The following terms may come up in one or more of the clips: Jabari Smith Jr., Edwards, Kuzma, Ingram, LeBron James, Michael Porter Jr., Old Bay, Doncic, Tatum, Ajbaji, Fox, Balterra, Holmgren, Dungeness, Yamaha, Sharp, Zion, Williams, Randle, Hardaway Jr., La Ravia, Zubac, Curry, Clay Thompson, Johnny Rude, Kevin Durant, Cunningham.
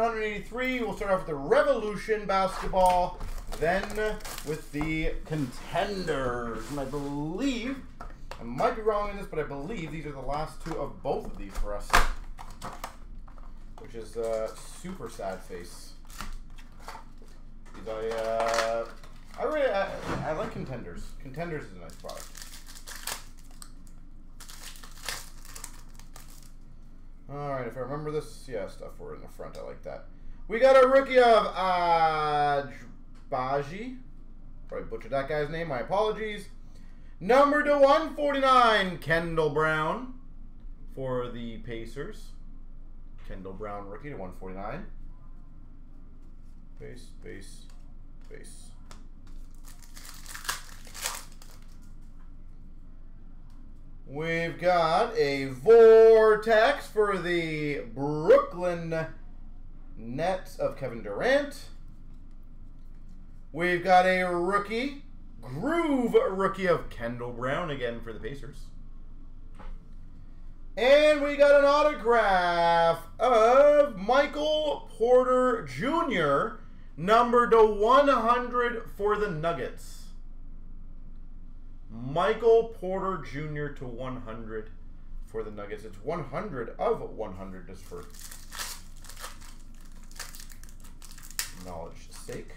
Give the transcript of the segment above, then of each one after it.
183. We'll start off with the Revolution basketball, then with the Contenders. And I believe, I might be wrong in this, but I believe these are the last two of both of these for us, which is super sad face. I like Contenders. Contenders is a nice product. Alright, if I remember this, yeah, stuff we're in the front. I like that. We got a rookie of Ajbaji. Probably butchered that guy's name. My apologies. Number to 149, Kendall Brown for the Pacers. Kendall Brown rookie to 149. Base, base, base. We've got a Vortex for the Brooklyn Nets of Kevin Durant. We've got a rookie, Groove rookie of Kendall Brown again for the Pacers. And we got an autograph of Michael Porter Jr., numbered to 100 for the Nuggets. Michael Porter Jr. to 100 for the Nuggets. It's 100 of 100 just for knowledge's sake.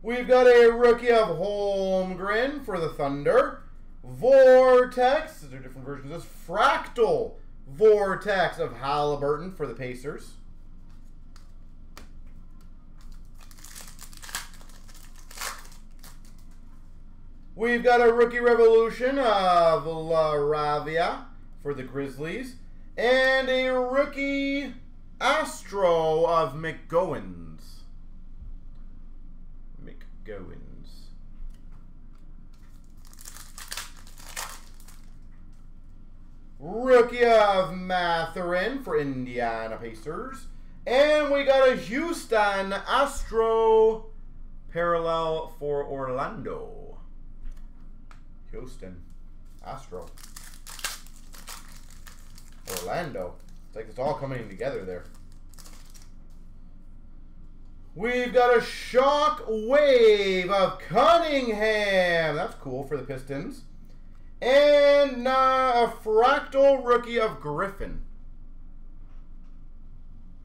We've got a rookie of Holmgren for the Thunder. Vortex. These are different versions of this. Fractal Vortex of Haliburton for the Pacers. We've got a Rookie Revolution of La Ravia for the Grizzlies. And a Rookie Astro of McGowans. Rookie of Mathurin for Indiana Pacers. And we got a Houston Astro parallel for Orlando. Houston, Astro, Orlando. It's like it's all coming together there. We've got a shock wave of Cunningham. That's cool for the Pistons. And a fractal rookie of Griffin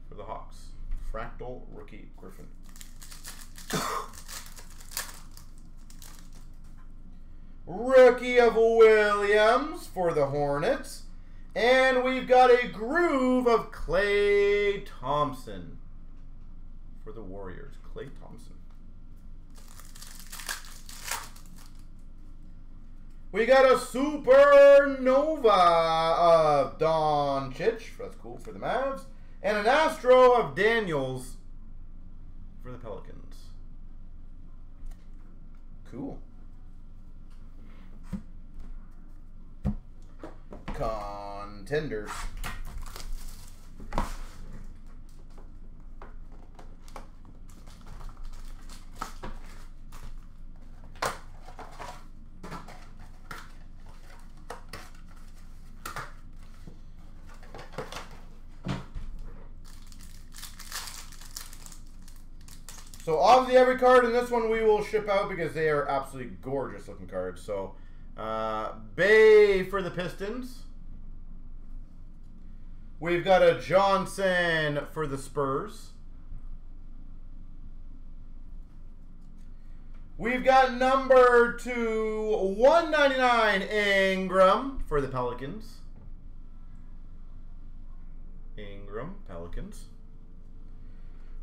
for the Hawks. Fractal rookie Griffin. Rookie of Williams for the Hornets. And we've got a groove of Clay Thompson for the Warriors. Clay Thompson. We got a Supernova of Doncic. That's cool for the Mavs. And an Astro of Daniels for the Pelicans. Cool. Contenders. So obviously every card in this one we will ship out because they are absolutely gorgeous looking cards. So Bay for the Pistons. We've got a Johnson for the Spurs. We've got number 2/199 Ingram for the Pelicans. Ingram, Pelicans.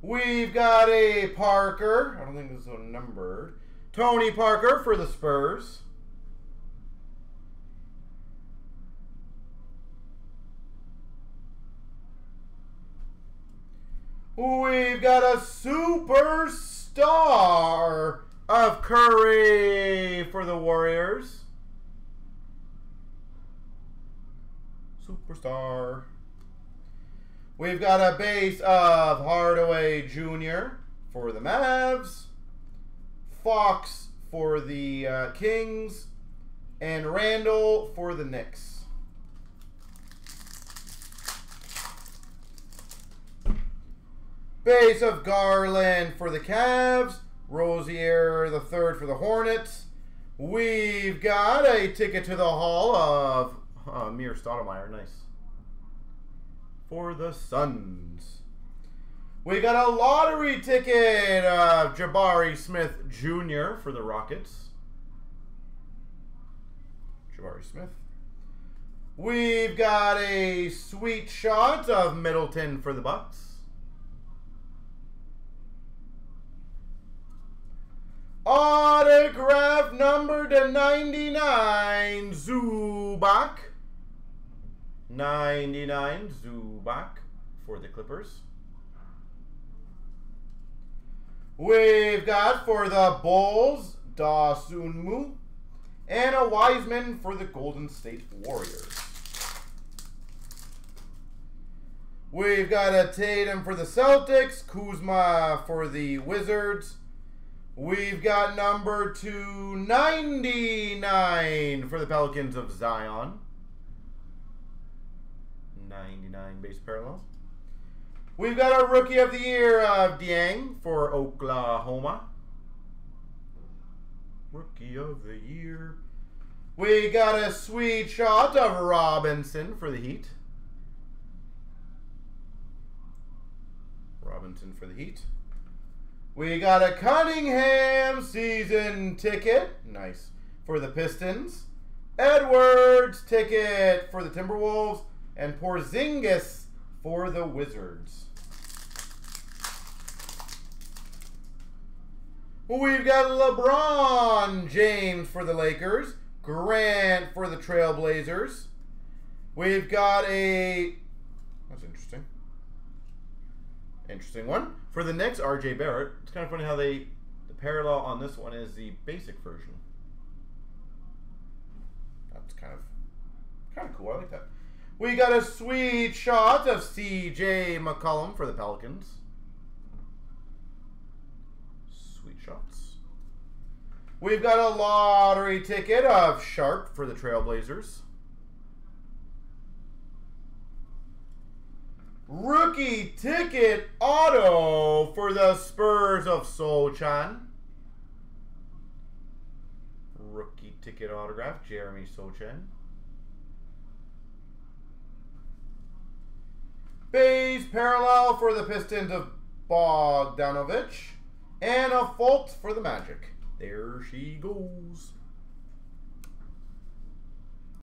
We've got a Parker. I don't think this is numbered. Tony Parker for the Spurs. We've got a superstar of Curry for the Warriors. Superstar. We've got a base of Hardaway Jr. for the Mavs. Fox for the Kings. And Randle for the Knicks. Base of Garland for the Cavs. Rosier the third for the Hornets. We've got a ticket to the Hall of Amir Stoudemire. Nice. For the Suns. We got a lottery ticket of Jabari Smith Jr. for the Rockets. Jabari Smith. We've got a sweet shot of Middleton for the Bucks. Autograph number to 99, Zubac. 99, Zubac for the Clippers. We've got for the Bulls, Dasunmu. And a Wiseman for the Golden State Warriors. We've got a Tatum for the Celtics, Kuzma for the Wizards. We've got number 299 for the Pelicans of Zion. 99 base parallel. We've got our Rookie of the Year of Dieng for Oklahoma. Rookie of the Year. We got a sweet shot of Robinson for the Heat. Robinson for the Heat. We got a Cunningham season ticket. Nice. For the Pistons. Edwards ticket for the Timberwolves. And Porzingis for the Wizards. We've got LeBron James for the Lakers. Grant for the Trailblazers. We've got a... That's interesting. Interesting one. For the Knicks, RJ Barrett. It's kind of funny how they, the parallel on this one is the basic version. That's kind of cool. I like that. We got a sweet shot of CJ McCollum for the Pelicans. Sweet shots. We've got a lottery ticket of Sharp for the Trailblazers. Rookie ticket auto for the Spurs of Solchan. Rookie ticket autograph, Jeremy Solchan. Base parallel for the Pistons of Bogdanovic. And a fault for the Magic. There she goes.